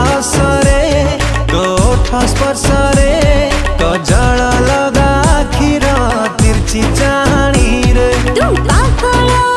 आसरे गोठ स्पर्शरे कजल लगा खीर तिरछी चाहणी रे तू पाखल।